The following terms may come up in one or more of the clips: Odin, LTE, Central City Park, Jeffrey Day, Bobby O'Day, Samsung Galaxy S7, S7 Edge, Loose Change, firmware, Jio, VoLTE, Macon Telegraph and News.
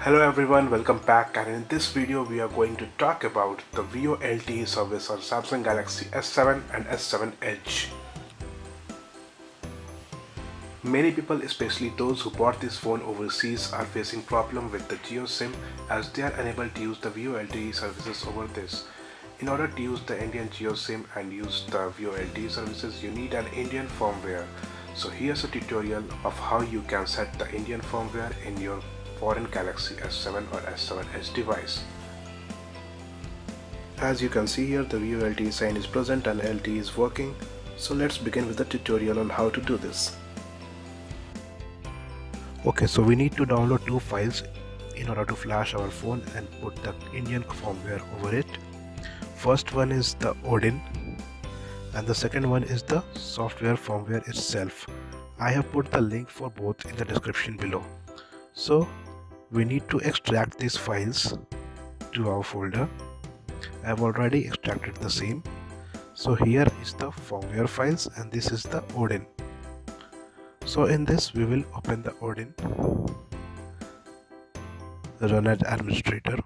Hello everyone, welcome back, and in this video we are going to talk about the VoLTE service on Samsung Galaxy S7 and S7 Edge. Many people, especially those who bought this phone overseas, are facing problem with the Jio SIM as they are unable to use the VoLTE services over this. In order to use the Indian Jio SIM and use the VoLTE services, you need an Indian firmware. So here's a tutorial of how you can set the Indian firmware in your foreign Galaxy S7 or S7 Edge device. As you can see here, the VoLTE sign is present and LTE is working. So let's begin with the tutorial on how to do this. Okay, so we need to download two files in order to flash our phone and put the Indian firmware over it. First one is the Odin and the second one is the software firmware itself. I have put the link for both in the description below. So we need to extract these files to our folder. I have already extracted the same. So here is the firmware files and this is the Odin. So in this we will open the Odin, run as administrator.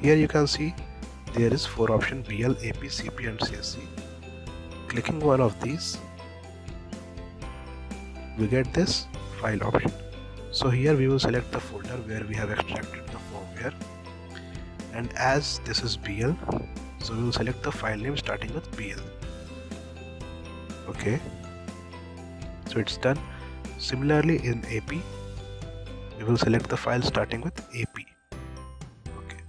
Here you can see there is four options: BL, AP, CP and CSC. Clicking one of these, we get this file option. So here we will select the folder where we have extracted the firmware, and as this is BL, so we will select the file name starting with BL. Okay, so it's done. Similarly in AP, we will select the file starting with AP. Okay,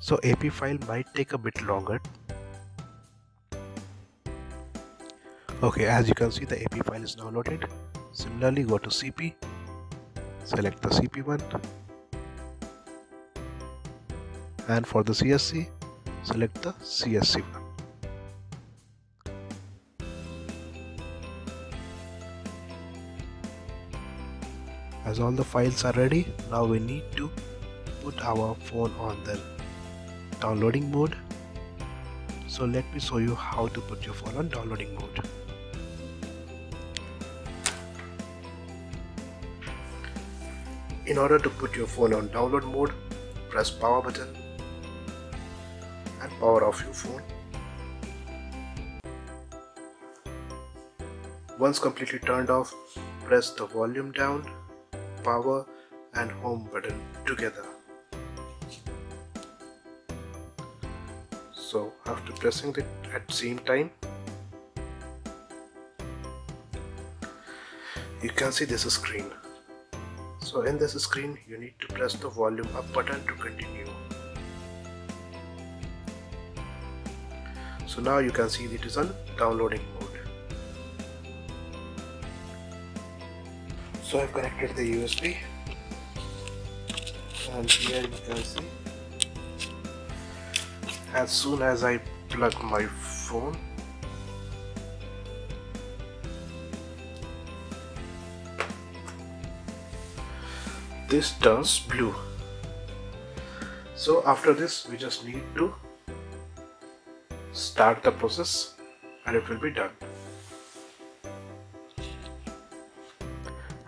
so AP file might take a bit longer. Okay, as you can see, the AP file is now loaded. Similarly, go to CP, select the CP one, and for the CSC, select the CSC one. As all the files are ready, now we need to put our phone on the downloading mode. So let me show you how to put your phone on downloading mode. In order to put your phone on download mode, press power button and power off your phone. Once completely turned off, press the volume down, power and home button together. So after pressing it at same time, you can see this screen. So in this screen, you need to press the volume up button to continue. So now you can see it is on downloading mode. So I've connected the USB and here you can see, as soon as I plug my phone, this turns blue. So after this, we just need to start the process and it will be done.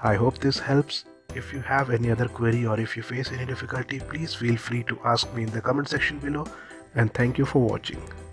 I hope this helps. If you have any other query or if you face any difficulty, please feel free to ask me in the comment section below, and thank you for watching.